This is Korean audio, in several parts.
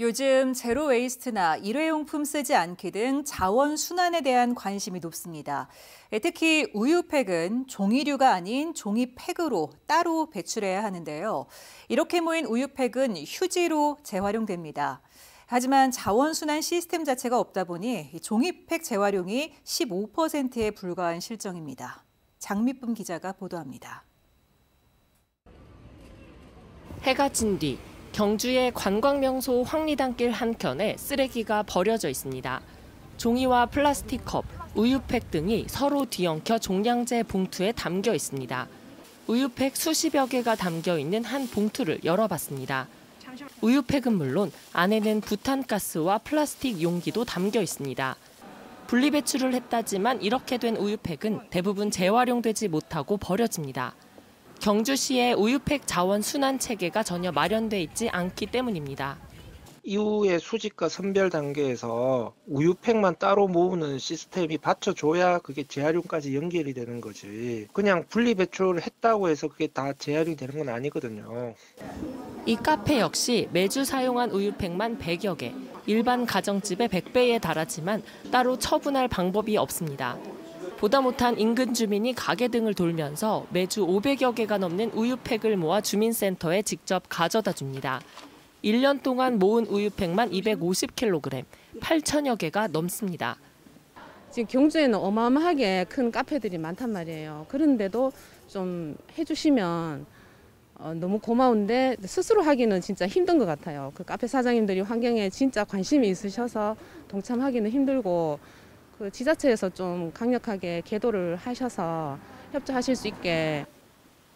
요즘 제로웨이스트나 일회용품 쓰지 않기 등 자원 순환에 대한 관심이 높습니다. 특히 우유팩은 종이류가 아닌 종이팩으로 따로 배출해야 하는데요. 이렇게 모인 우유팩은 휴지로 재활용됩니다. 하지만 자원 순환 시스템 자체가 없다 보니 종이팩 재활용이 15%에 불과한 실정입니다. 장미쁨 기자가 보도합니다. 해가 진 뒤 경주의 관광명소 황리단길 한켠에 쓰레기가 버려져 있습니다. 종이와 플라스틱 컵, 우유팩 등이 서로 뒤엉켜 종량제 봉투에 담겨 있습니다. 우유팩 수십여 개가 담겨 있는 한 봉투를 열어봤습니다. 우유팩은 물론 안에는 부탄가스와 플라스틱 용기도 담겨 있습니다. 분리배출을 했다지만 이렇게 된 우유팩은 대부분 재활용되지 못하고 버려집니다. 경주시의 우유팩 자원 순환 체계가 전혀 마련돼 있지 않기 때문입니다. 이후에 수집과 선별 단계에서 우유팩만 따로 모으는 시스템이 받쳐줘야 그게 재활용까지 연결이 되는 거지. 그냥 분리배출을 했다고 해서 그게 다 재활용이 되는 건 아니거든요. 이 카페 역시 매주 사용한 우유팩만 100여 개, 일반 가정집의 100배에 달하지만 따로 처분할 방법이 없습니다. 보다 못한 인근 주민이 가게 등을 돌면서 매주 500여 개가 넘는 우유팩을 모아 주민센터에 직접 가져다 줍니다. 1년 동안 모은 우유팩만 250kg, 8천여 개가 넘습니다. 지금 경주에는 어마어마하게 큰 카페들이 많단 말이에요. 그런데도 좀 해주시면 너무 고마운데 스스로 하기는 진짜 힘든 것 같아요. 그 카페 사장님들이 환경에 진짜 관심이 있으셔서 동참하기는 힘들고 그 지자체에서 좀 강력하게 계도를 하셔서 협조하실 수 있게.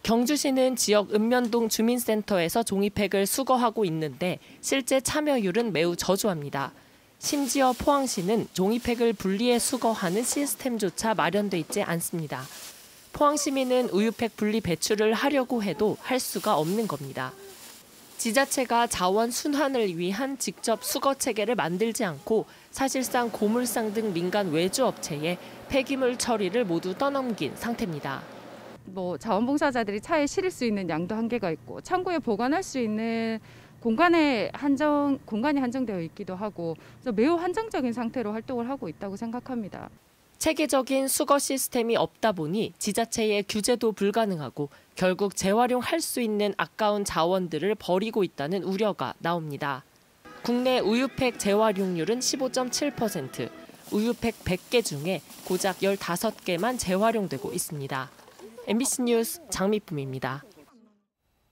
경주시는 지역 읍면동 주민센터에서 종이팩을 수거하고 있는데 실제 참여율은 매우 저조합니다. 심지어 포항시는 종이팩을 분리해 수거하는 시스템조차 마련돼 있지 않습니다. 포항시민은 우유팩 분리 배출을 하려고 해도 할 수가 없는 겁니다. 지자체가 자원 순환을 위한 직접 수거 체계를 만들지 않고 사실상 고물상 등 민간 외주 업체에 폐기물 처리를 모두 떠넘긴 상태입니다. 자원봉사자들이 차에 실을 수 있는 양도 한계가 있고 창고에 보관할 수 있는 공간이 한정되어 있기도 하고 그래서 매우 한정적인 상태로 활동을 하고 있다고 생각합니다. 체계적인 수거 시스템이 없다 보니 지자체의 규제도 불가능하고 결국 재활용할 수 있는 아까운 자원들을 버리고 있다는 우려가 나옵니다. 국내 우유팩 재활용률은 15.7%, 우유팩 100개 중에 고작 15개만 재활용되고 있습니다. MBC 뉴스 장미쁨입니다.